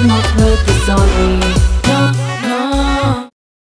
someone will hurt the sorry.